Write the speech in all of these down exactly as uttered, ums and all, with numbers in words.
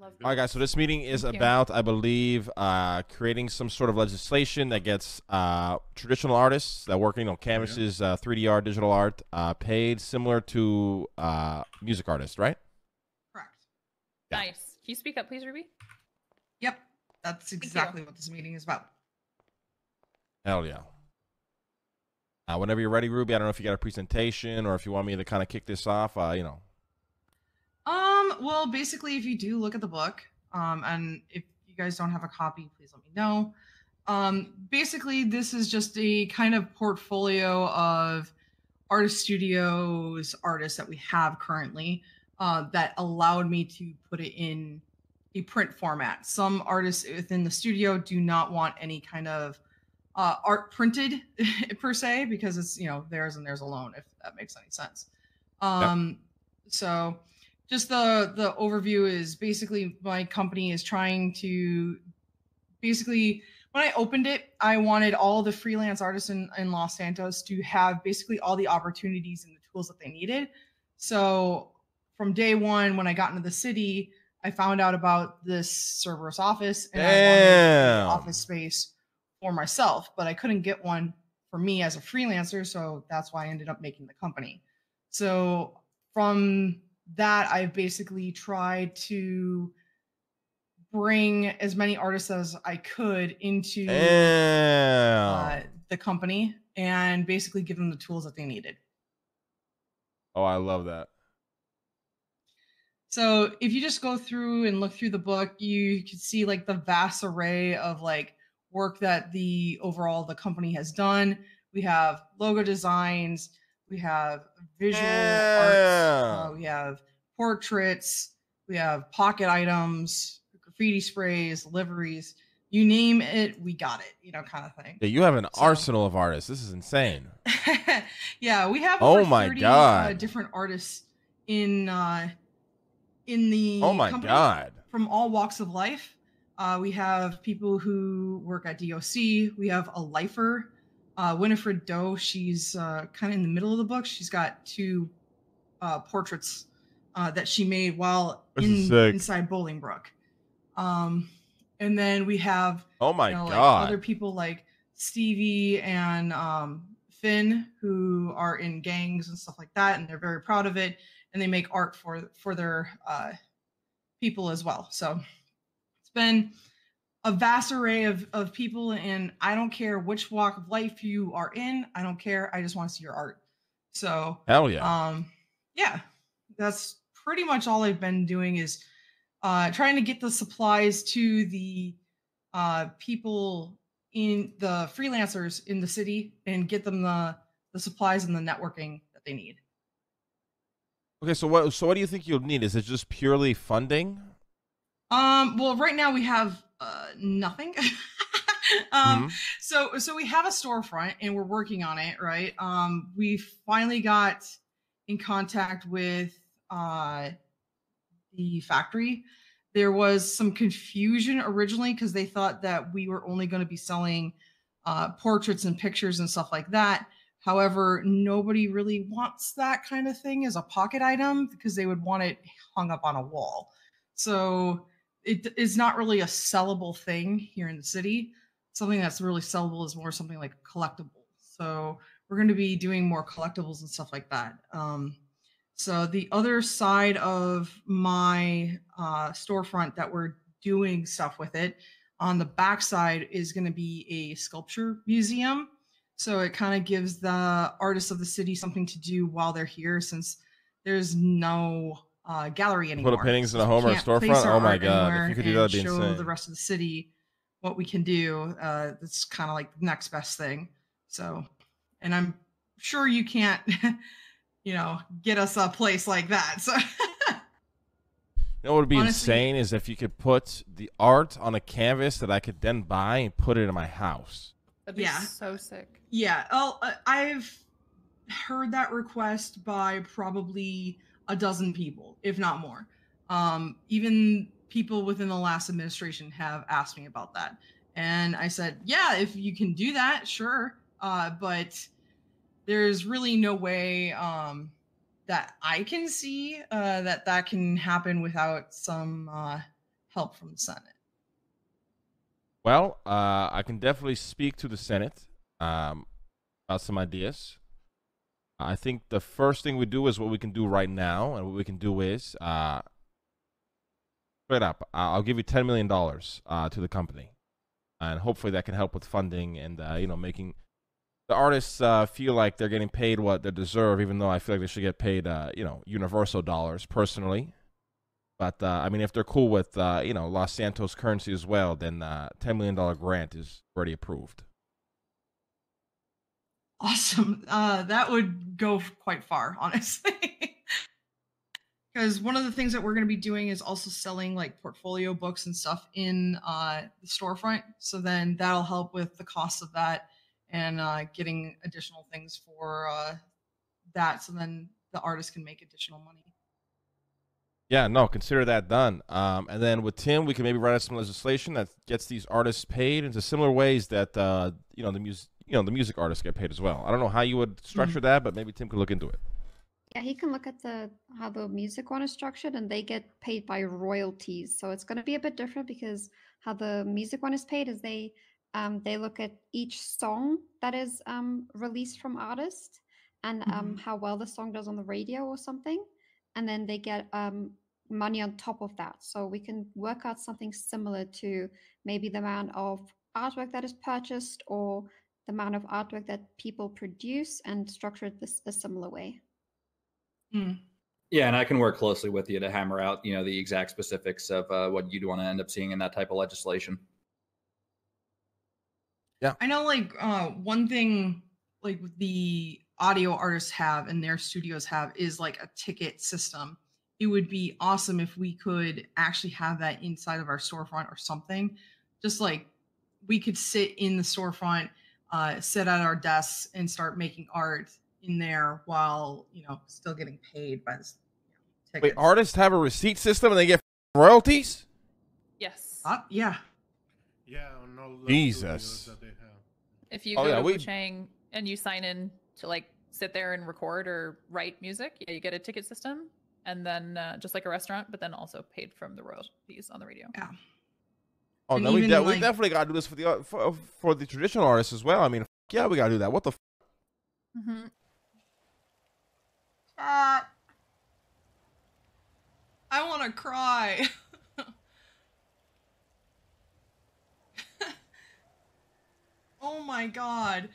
love that. All right, guys. So this meeting is Thank about, you. I believe, uh, creating some sort of legislation that gets uh, traditional artists that are working on canvases, uh, three D art, digital art, uh, paid similar to uh, music artists, right? Correct. Yeah. Nice. Can you speak up, please, Ruby? Yep. That's exactly what this meeting is about. Hell yeah. Uh, whenever you're ready, Ruby, I don't know if you got a presentation or if you want me to kind of kick this off, uh, you know. Um, well, basically, if you do look at the book, um, and if you guys don't have a copy, please let me know. Um, basically, this is just a kind of portfolio of artist studios, artists that we have currently uh, that allowed me to put it in a print format. Some artists within the studio do not want any kind of uh, art printed per se, because it's, you know, theirs and theirs alone, if that makes any sense. Um, yep. So just the, the overview is basically my company is trying to basically, when I opened it, I wanted all the freelance artists in, in Los Santos to have basically all the opportunities and the tools that they needed. So from day one, when I got into the city, I found out about this Cerberus office and Damn. I wanted an office space for myself, but I couldn't get one for me as a freelancer. So that's why I ended up making the company. So from that, I basically tried to bring as many artists as I could into uh, the company and basically give them the tools that they needed. Oh, I love that. So if you just go through and look through the book, you can see like the vast array of like work that the overall the company has done. We have logo designs, we have visual yeah. arts, uh, we have portraits, we have pocket items, graffiti sprays, liveries, you name it, we got it, you know, kind of thing. Yeah, you have an so. arsenal of artists. This is insane. Yeah, we have over oh my thirty God. Uh, different artists in. Uh, In the oh my company, God. From all walks of life. Uh, we have people who work at D O C. We have a lifer, uh, Winifred Doe. She's uh, kind of in the middle of the book. She's got two uh, portraits uh, that she made while in, inside Bolingbroke. Um, and then we have oh my you know, God. Like other people like Stevie and um, Finn, who are in gangs and stuff like that, and they're very proud of it. And they make art for, for their uh, people as well. So it's been a vast array of, of people, and I don't care which walk of life you are in. I don't care. I just want to see your art. So hell yeah. Um, yeah, that's pretty much all I've been doing is uh, trying to get the supplies to the uh, people in the freelancers in the city and get them the, the supplies and the networking that they need. Okay, so what so what do you think you'll need? Is it just purely funding? Um, well, right now we have uh, nothing. um, mm-hmm. So so we have a storefront and we're working on it, right? Um, we finally got in contact with uh, the factory. There was some confusion originally because they thought that we were only going to be selling uh, portraits and pictures and stuff like that. However, nobody really wants that kind of thing as a pocket item because they would want it hung up on a wall. So it is not really a sellable thing here in the city. Something that's really sellable is more something like collectible. So we're going to be doing more collectibles and stuff like that. Um, so the other side of my uh, storefront that we're doing stuff with it on the backside is going to be a sculpture museum. So it kind of gives the artists of the city something to do while they're here, since there's no uh, gallery anymore. Put paintings in a home or a storefront. Oh my God! If you could do that, it'd be insane. Show the rest of the city what we can do. Uh, that's kind of like the next best thing. So, and I'm sure you can't, you know, get us a place like that. So, you know what would be Honestly, insane is if you could put the art on a canvas that I could then buy and put it in my house. That'd be yeah. so sick. Yeah. Oh, I've heard that request by probably a dozen people, if not more. Um, even people within the last administration have asked me about that. And I said, yeah, if you can do that, sure. Uh, but there's really no way um, that I can see uh, that that can happen without some uh, help from the Senate? Well, uh, I can definitely speak to the Senate um, about some ideas. I think the first thing we do is what we can do right now, and what we can do is uh, straight up, I'll give you ten million dollars uh, to the company, and hopefully that can help with funding and uh, you know, making the artists uh, feel like they're getting paid what they deserve, even though I feel like they should get paid uh, you know, universal dollars personally. But, uh, I mean, if they're cool with, uh, you know, Los Santos currency as well, then uh, ten million dollars grant is already approved. Awesome. Uh, that would go quite far, honestly. Because one of the things that we're going to be doing is also selling like portfolio books and stuff in uh, the storefront. So then that'll help with the cost of that and uh, getting additional things for uh, that. So then the artist can make additional money. Yeah, no, consider that done. Um, and then with Tim, we can maybe write up some legislation that gets these artists paid into similar ways that uh, you know the music, you know the music artists get paid as well. I don't know how you would structure mm-hmm. that, but maybe Tim could look into it. Yeah, he can look at the how the music one is structured, and they get paid by royalties. So it's going to be a bit different because how the music one is paid is they um, they look at each song that is um, released from artist and mm-hmm. um, how well the song does on the radio or something, and then they get um, money on top of that. So we can work out something similar to maybe the amount of artwork that is purchased or the amount of artwork that people produce and structure it this a similar way. Mm. Yeah, and I can work closely with you to hammer out, you know, the exact specifics of uh, what you'd want to end up seeing in that type of legislation. Yeah, I know like uh, one thing like the audio artists have and their studios have is like a ticket system. It would be awesome if we could actually have that inside of our storefront or something. Just like we could sit in the storefront, uh, sit at our desks and start making art in there while, you know, still getting paid by this. You know, wait, artists have a receipt system and they get royalties? Yes. Uh, yeah. Yeah. On all the Jesus. That they have. If you go oh, yeah, to we... Wuchang and you sign in to like sit there and record or write music, yeah, you get a ticket system. And then uh, just like a restaurant, but then also paid from the royalties on the radio. Yeah. Oh, and no, we, de like, we definitely got to do this for the for, for the traditional artists as well. I mean, yeah, we got to do that. What the f? Mm-hmm. Uh, I want to cry. Oh, my God.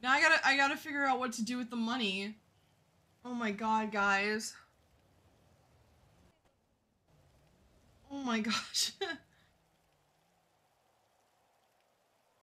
Now I gotta, I gotta figure out what to do with the money. Oh my God, guys. Oh my gosh.